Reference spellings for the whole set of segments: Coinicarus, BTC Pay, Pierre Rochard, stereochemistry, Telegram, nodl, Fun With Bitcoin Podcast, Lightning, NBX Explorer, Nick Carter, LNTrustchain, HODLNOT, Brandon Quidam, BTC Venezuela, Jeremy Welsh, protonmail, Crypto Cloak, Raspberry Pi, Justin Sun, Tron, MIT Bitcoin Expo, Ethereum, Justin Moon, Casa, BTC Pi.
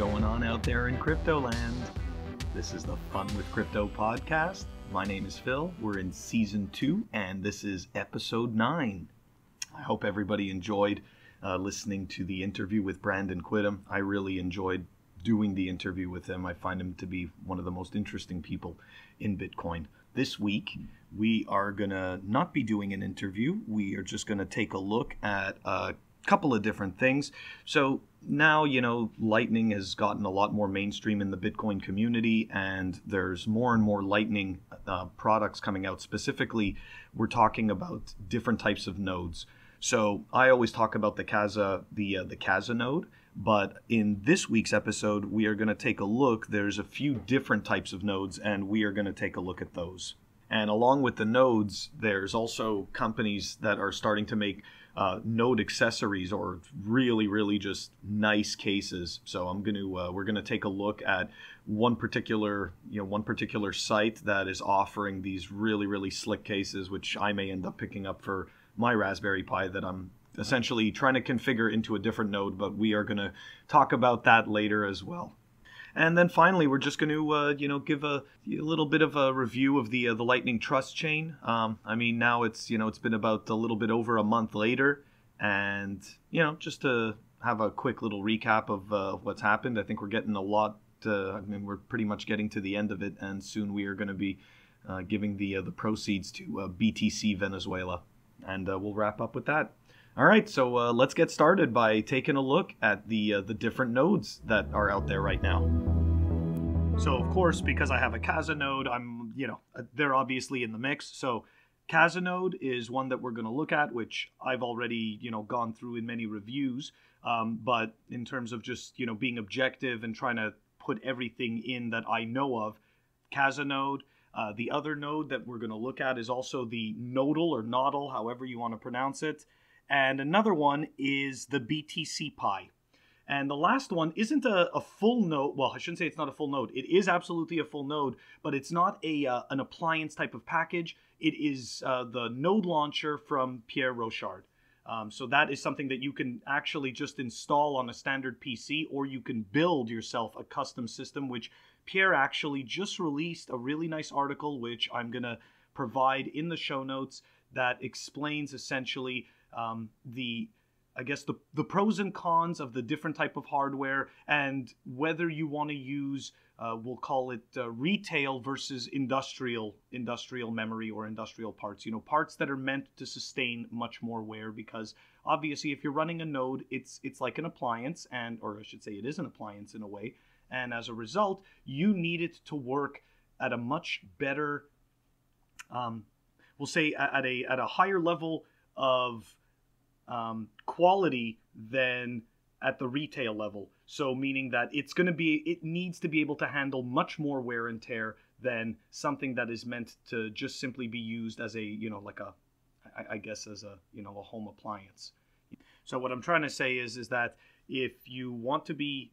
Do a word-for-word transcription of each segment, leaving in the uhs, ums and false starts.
going on out there in crypto land? This is the Fun with Crypto podcast. My name is Phil. We're in season two, and this is episode nine. I hope everybody enjoyed uh, listening to the interview with Brandon Quidam. I really enjoyed doing the interview with him. I find him to be one of the most interesting people in Bitcoin. This week, we are going to not be doing an interview. We are just going to take a look at a couple of different things. So now, you know, Lightning has gotten a lot more mainstream in the Bitcoin community, and there's more and more Lightning uh, products coming out. Specifically, we're talking about different types of nodes. So I always talk about the Casa, the uh, the Casa node. But in this week's episode, we are going to take a look. There's a few different types of nodes, and we are going to take a look at those. And along with the nodes, there's also companies that are starting to make uh, node accessories, or really, really just nice cases. So I'm going to uh, we're going to take a look at one particular you know one particular site that is offering these really, really slick cases, which I may end up picking up for my Raspberry Pi that I'm essentially trying to configure into a different node, but we are going to talk about that later as well. And then finally, we're just going to, uh, you know, give a, a little bit of a review of the uh, the Lightning Trust Chain. Um, I mean, now it's, you know, it's been about a little bit over a month later, and, you know, just to have a quick little recap of uh, what's happened. I think we're getting a lot, uh, I mean, we're pretty much getting to the end of it, and soon we are going to be uh, giving the, uh, the proceeds to uh, B T C Venezuela, and uh, we'll wrap up with that. All right, so uh, let's get started by taking a look at the uh, the different nodes that are out there right now. So of course, because I have a Casa node, I'm you know they're obviously in the mix. So Casa node is one that we're going to look at, which I've already you know gone through in many reviews. Um, but in terms of just you know being objective and trying to put everything in that I know of, Casa node. Uh, the other node that we're going to look at is also the nodl or nodl, however you want to pronounce it. And another one is the B T C Pi. And the last one isn't a, a full node. Well, I shouldn't say it's not a full node. It is absolutely a full node, but it's not a uh, an appliance type of package. It is uh, the node launcher from Pierre Rochard. Um, so that is something that you can actually just install on a standard P C, or you can build yourself a custom system, which Pierre actually just released a really nice article, which I'm going to provide in the show notes, that explains essentially Um, the, I guess, the, the pros and cons of the different type of hardware, and whether you want to use, uh, we'll call it uh, retail versus industrial, industrial memory or industrial parts, you know, parts that are meant to sustain much more wear, because obviously if you're running a node, it's, it's like an appliance, and, or I should say it is an appliance in a way. And as a result, you need it to work at a much better, um, we'll say at a, at a higher level of Um, quality than at the retail level. So meaning that it's going to be, it needs to be able to handle much more wear and tear than something that is meant to just simply be used as a, you know, like a, I, I guess as a, you know, a home appliance. So what I'm trying to say is, is that if you want to be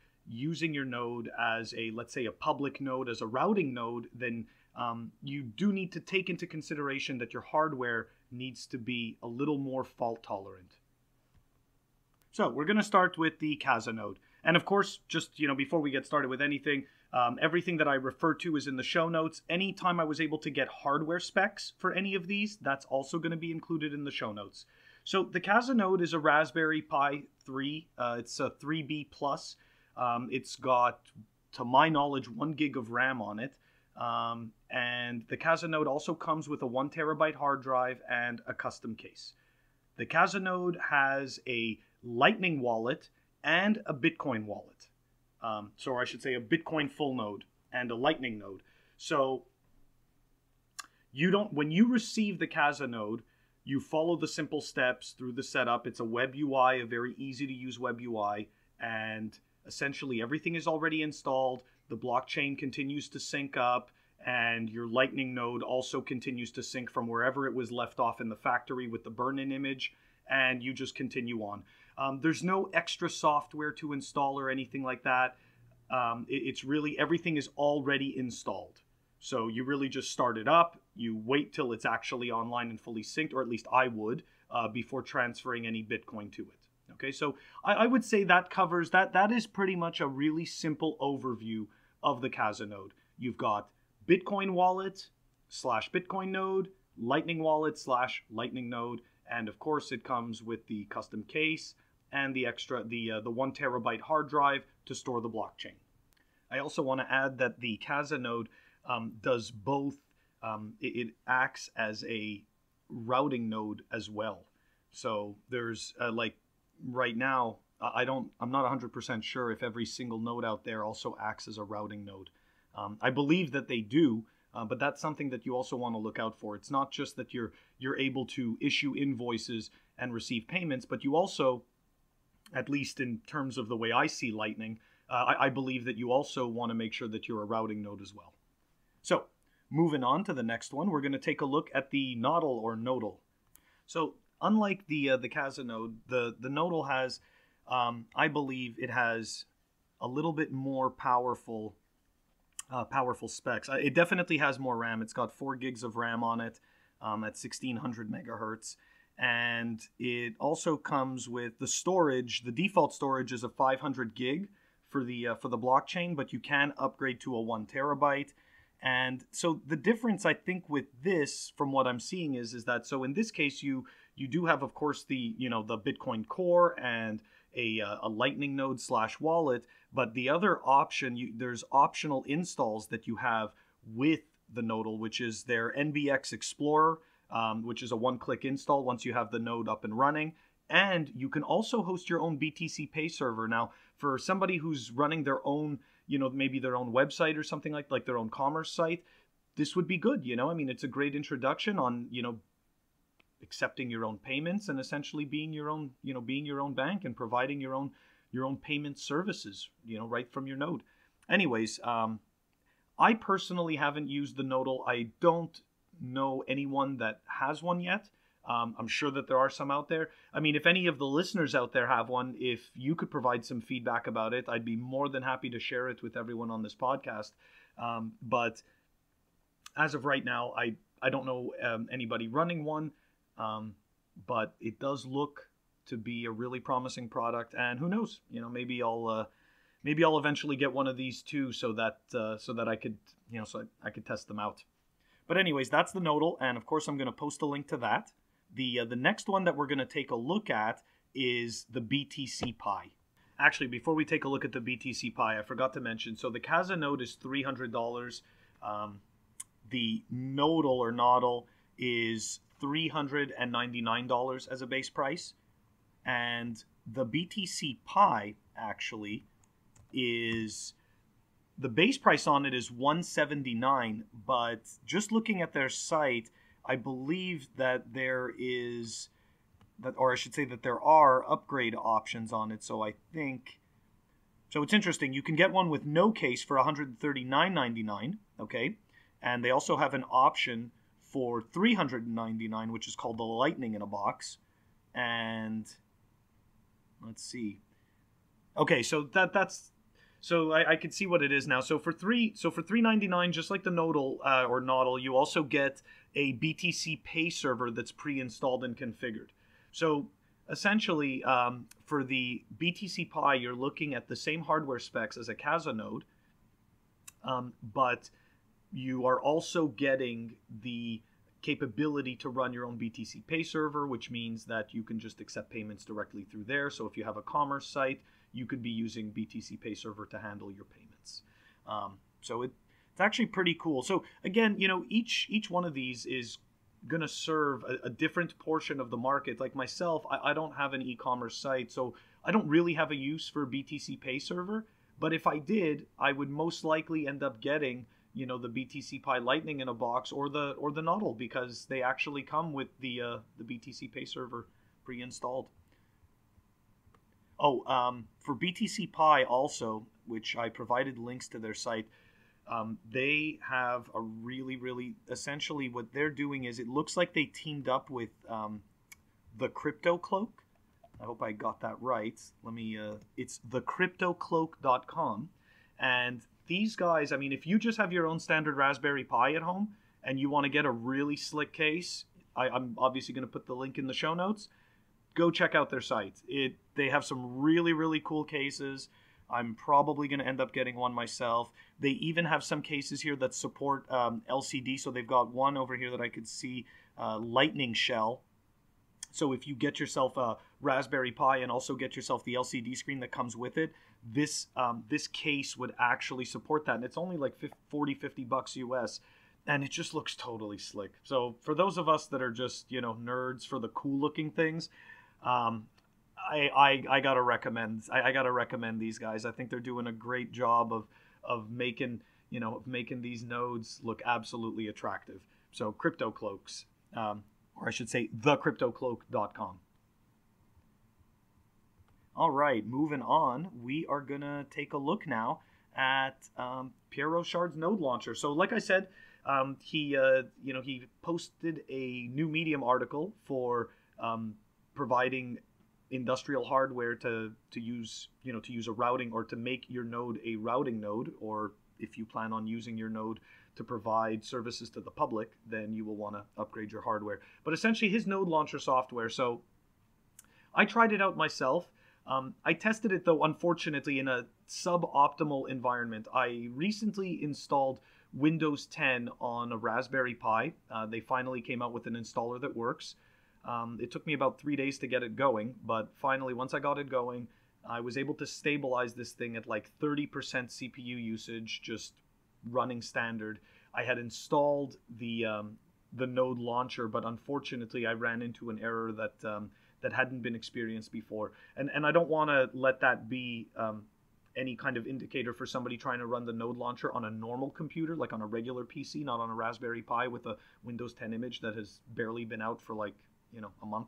using your node as a, let's say a public node, as a routing node, then um, you do need to take into consideration that your hardware needs to be a little more fault tolerant. So we're going to start with the Casa node. And of course, just, you know, before we get started with anything, um, everything that I refer to is in the show notes. Anytime I was able to get hardware specs for any of these, that's also going to be included in the show notes. So the Casa node is a Raspberry Pi three. Uh, it's a three B plus. Um, it's got, to my knowledge, one gig of RAM on it. Um, and the Casa node also comes with a one terabyte hard drive and a custom case. The Casa node has a Lightning wallet and a Bitcoin wallet. Um, so I should say a Bitcoin full node and a Lightning node. So you don't, when you receive the Casa node, you follow the simple steps through the setup. It's a web U I, a very easy to use web U I, and essentially everything is already installed. The blockchain continues to sync up, and your Lightning node also continues to sync from wherever it was left off in the factory with the burn-in image, and you just continue on. Um, there's no extra software to install or anything like that. Um, it, it's really, everything is already installed. So you really just start it up, you wait till it's actually online and fully synced, or at least I would, uh, before transferring any Bitcoin to it. Okay, so I, I would say that covers that. That is pretty much a really simple overview of the Casa node. You've got Bitcoin wallet slash Bitcoin node, Lightning wallet slash Lightning node, and of course it comes with the custom case and the extra the uh, the one terabyte hard drive to store the blockchain. I also want to add that the Casa node um, does both. Um, it, it acts as a routing node as well. So there's uh, like right now, I don't, I'm not one hundred percent sure if every single node out there also acts as a routing node. Um, I believe that they do, uh, but that's something that you also want to look out for. It's not just that you're you're able to issue invoices and receive payments, but you also, at least in terms of the way I see Lightning, uh, I, I believe that you also want to make sure that you're a routing node as well. So moving on to the next one, we're going to take a look at the nodl or nodl. So unlike the uh, the Casa node, the the nodl has, um, I believe, it has a little bit more powerful. Uh, powerful specs. It definitely has more RAM. It's got four gigs of RAM on it um, at sixteen hundred megahertz, and it also comes with the storage. The default storage is a five hundred gig for the uh, for the blockchain, but you can upgrade to a one terabyte. And so the difference, I think, with this, from what I'm seeing, is is that so in this case you you do have, of course, the you know the Bitcoin core and A, uh, a Lightning node slash wallet, but the other option, you, there's optional installs that you have with the nodl, which is their N B X Explorer, um, which is a one-click install once you have the node up and running, and you can also host your own B T C Pay server. Now, for somebody who's running their own, you know, maybe their own website or something like like their own commerce site, this would be good. You know, I mean, it's a great introduction on you know. accepting your own payments and essentially being your own, you know, being your own bank and providing your own, your own payment services, you know, right from your node. Anyways, um, I personally haven't used the nodl. I don't know anyone that has one yet. Um, I'm sure that there are some out there. I mean, if any of the listeners out there have one, if you could provide some feedback about it, I'd be more than happy to share it with everyone on this podcast. Um, but as of right now, I, I don't know um, anybody running one. Um, but it does look to be a really promising product, and who knows, you know, maybe I'll, uh, maybe I'll eventually get one of these too, so that, uh, so that I could, you know, so I, I could test them out. But anyways, that's the nodl. And of course, I'm going to post a link to that. The, uh, the next one that we're going to take a look at is the B T C Pi. Actually, before we take a look at the B T C Pi, I forgot to mention, so the Casa node is three hundred dollars. Um, the nodl or nodl is three hundred ninety-nine dollars as a base price, and the B T C Pi actually is, the base price on it is one seventy-nine, but just looking at their site, I believe that there is that, or I should say that there are upgrade options on it. So I think, so it's interesting, you can get one with no case for one thirty-nine ninety-nine, okay, and they also have an option for three hundred ninety-nine, which is called the Lightning in a Box. And let's see. Okay, so that that's so I, I can see what it is now. So for three, so for three ninety-nine, just like the nodl uh, or nodl, you also get a B T C Pay server that's pre-installed and configured. So essentially, um, for the B T C Pi, you're looking at the same hardware specs as a Casa node, um, but you are also getting the capability to run your own B T C Pay server, which means that you can just accept payments directly through there. So if you have a commerce site, you could be using B T C Pay server to handle your payments. Um, so it, it's actually pretty cool. So again, you know, each each one of these is going to serve a, a different portion of the market. Like myself, I, I don't have an e-commerce site, so I don't really have a use for B T C Pay server. But if I did, I would most likely end up getting you know, the B T C Pi Lightning in a Box or the or the nodl, because they actually come with the uh, the B T C Pay server pre-installed. Oh, um, for B T C Pi also, which I provided links to their site, um, they have a really, really, essentially what they're doing is it looks like they teamed up with um, the Crypto Cloak. I hope I got that right. Let me, uh, it's the crypto cloak dot com. And these guys, I mean, if you just have your own standard Raspberry Pi at home and you want to get a really slick case, I, I'm obviously going to put the link in the show notes. go check out their site. It they have some really, really cool cases. I'm probably going to end up getting one myself. They even have some cases here that support um, L C D. So they've got one over here that I could see, uh, Lightning Shell. So if you get yourself a Raspberry Pi and also get yourself the L C D screen that comes with it, this um, this case would actually support that. And it's only like forty, fifty bucks U S. And it just looks totally slick. So for those of us that are just, you know, nerds for the cool looking things, um, I, I, I gotta recommend I, I gotta recommend these guys. I think they're doing a great job of of making you know of making these nodes look absolutely attractive. So Crypto Cloaks, um, or I should say the crypto cloak dot com. All right, moving on. We are gonna take a look now at um, Pierre Rochard's node launcher. So like I said, um, he uh, you know he posted a new Medium article for um, providing industrial hardware to to use you know to use a routing, or to make your node a routing node, or if you plan on using your node to provide services to the public, then you will want to upgrade your hardware. But essentially his node launcher software. So I tried it out myself. um, I tested it, though, unfortunately, in a suboptimal environment. I recently installed Windows ten on a Raspberry Pi. Uh, they finally came out with an installer that works. Um, it took me about three days to get it going, but finally, once I got it going, I was able to stabilize this thing at like thirty percent C P U usage, just running standard. I had installed the um, the node launcher, but unfortunately, I ran into an error that um, that hadn't been experienced before. And and I don't want to let that be um, any kind of indicator for somebody trying to run the node launcher on a normal computer, like on a regular P C, not on a Raspberry Pi with a Windows ten image that has barely been out for like, you know, a month.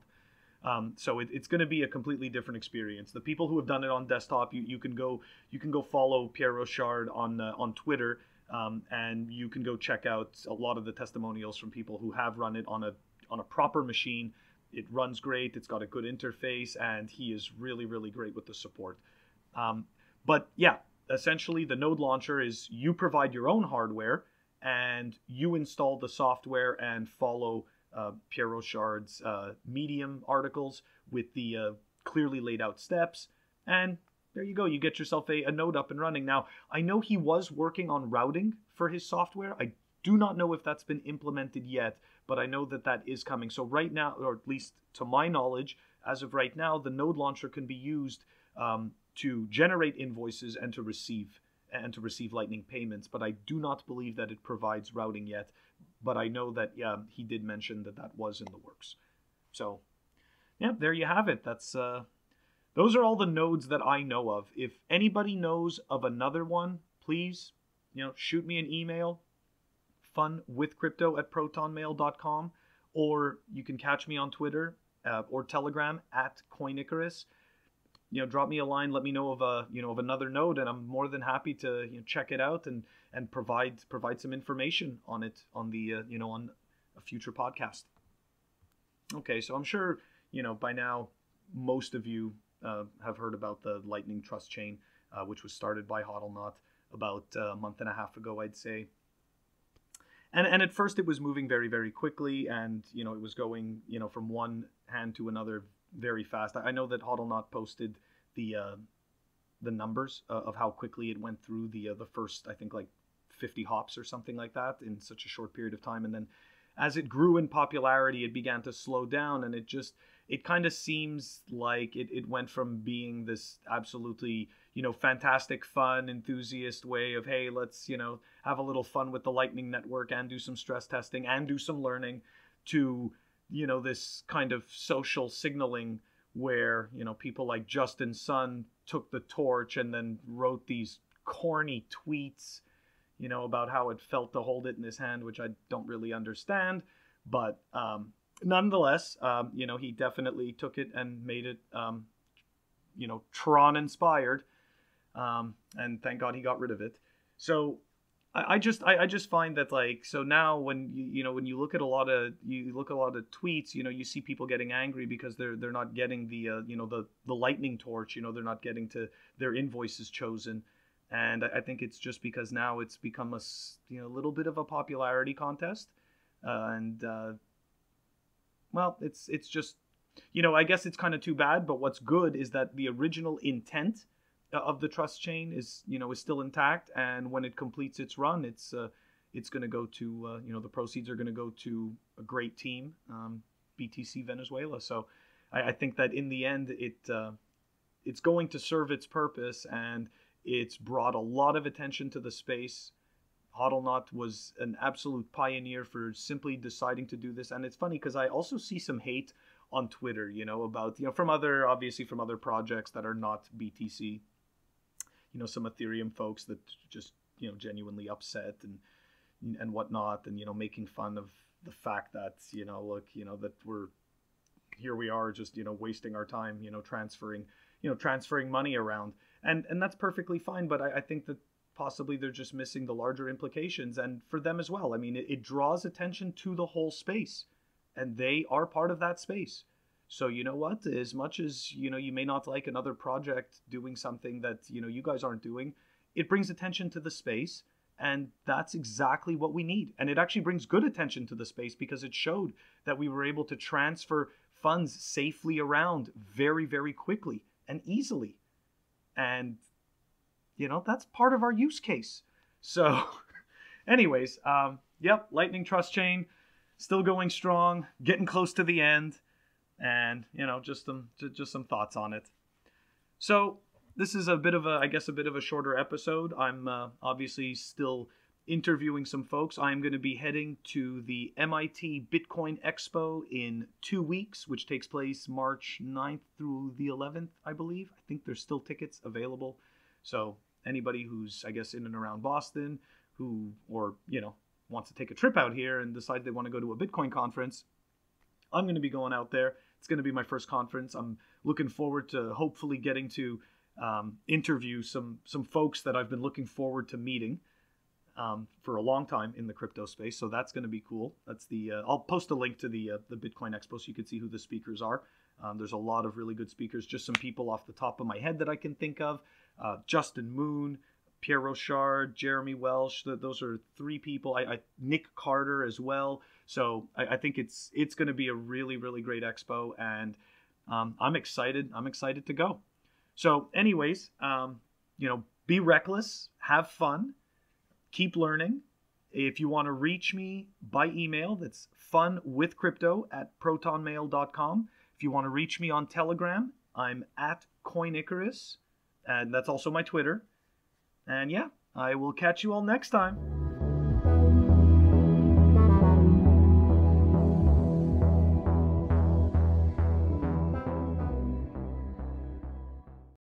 Um, so it, it's going to be a completely different experience. The people who have done it on desktop, you, you can go, you can go follow Pierre Rochard on, uh, on Twitter. Um, and you can go check out a lot of the testimonials from people who have run it on a, on a proper machine. It runs great. It's got a good interface, and he is really, really great with the support. Um, but yeah, essentially the node launcher is you provide your own hardware and you install the software and follow Uh, Pierre Rochard's uh, Medium articles with the uh, clearly laid out steps, and there you go. You get yourself a, a node up and running. Now, I know he was working on routing for his software. I do not know if that's been implemented yet, but I know that that is coming. So right now, or at least to my knowledge, as of right now, the node launcher can be used um, to generate invoices and to receive and to receive Lightning payments, but I do not believe that it provides routing yet. But I know that, yeah, he did mention that that was in the works. So, yeah, there you have it. That's uh, those are all the nodes that I know of. If anybody knows of another one, please, you know, shoot me an email, funwithcrypto at protonmail dot com, or you can catch me on Twitter uh, or Telegram at Coinicarus. You know, drop me a line, let me know of a, you know, of another node, and I'm more than happy to, you know, check it out and, and provide, provide some information on it on the, uh, you know, on a future podcast. Okay. So I'm sure, you know, by now, most of you uh, have heard about the Lightning Trust Chain, uh, which was started by HODLNOT about a month and a half ago, I'd say. And, and at first it was moving very, very quickly, and, you know, it was going, you know, from one hand to another very fast. I know that HODLNOT posted the uh, the numbers uh, of how quickly it went through the uh, the first, I think, like fifty hops or something like that in such a short period of time. And then as it grew in popularity, it began to slow down, and it just it kind of seems like it, it went from being this absolutely, you know, fantastic, fun, enthusiast way of, hey, let's, you know, have a little fun with the Lightning Network and do some stress testing and do some learning, to, you know, this kind of social signaling where, you know, people like Justin Sun took the torch and then wrote these corny tweets, you know, about how it felt to hold it in his hand, which I don't really understand. But um, nonetheless, um, you know, he definitely took it and made it, um, you know, Tron inspired. Um, and thank God he got rid of it. So I just I just find that, like, so now when you you know when you look at a lot of you look at a lot of tweets, you know, you see people getting angry because they're they're not getting the uh, you know the the lightning torch, you know, they're not getting to their invoices chosen. And I think it's just because now it's become a you know little bit of a popularity contest, uh, and uh, well, it's it's just you know, I guess it's kind of too bad, but what's good is that the original intent of the trust chain is, you know, is still intact. And when it completes its run, it's, uh, it's going to go to, uh, you know, the proceeds are going to go to a great team, um, B T C Venezuela. So I, I think that in the end, it, uh, it's going to serve its purpose, and it's brought a lot of attention to the space. HODLNOT was an absolute pioneer for simply deciding to do this. And it's funny because I also see some hate on Twitter, you know, about, you know, from other, obviously from other projects that are not B T C, you know, some Ethereum folks that just, you know, genuinely upset and, and whatnot, and, you know, making fun of the fact that, you know, look, you know, that we're, here we are just, you know, wasting our time, you know, transferring, you know, transferring money around. And, and that's perfectly fine. But I, I think that possibly they're just missing the larger implications, and for them as well. I mean, it, it draws attention to the whole space, and they are part of that space. So, you know what, as much as, you know, you may not like another project doing something that, you know, you guys aren't doing, it brings attention to the space. And that's exactly what we need. And it actually brings good attention to the space, because it showed that we were able to transfer funds safely around very, very quickly and easily. And, you know, that's part of our use case. So anyways, um, yep, Lightning Trust Chain, still going strong, getting close to the end. And, you know, just some, just some thoughts on it. So this is a bit of a, I guess, a bit of a shorter episode. I'm uh, obviously still interviewing some folks. I'm going to be heading to the M I T Bitcoin Expo in two weeks, which takes place March ninth through the eleventh, I believe. I think there's still tickets available. So anybody who's, I guess, in and around Boston, who, or, you know, wants to take a trip out here and decide they want to go to a Bitcoin conference, I'm going to be going out there. It's going to be my first conference. I'm looking forward to hopefully getting to Um, interview some some folks that I've been looking forward to meeting um, for a long time in the crypto space. So that's going to be cool. That's the uh, I'll post a link to the uh, the Bitcoin Expo so you can see who the speakers are. Um, there's a lot of really good speakers. Just some people off the top of my head that I can think of: uh, Justin Moon, Pierre Rochard, Jeremy Welsh. Th those are three people. I, I Nick Carter as well. So I, I think it's it's going to be a really really great expo, and um, I'm excited. I'm excited to go. So anyways, um, you know, be reckless, have fun, keep learning. If you want to reach me by email, that's funwithcrypto at protonmail dot com. If you want to reach me on Telegram, I'm at Coinicarus, and that's also my Twitter. And yeah, I will catch you all next time.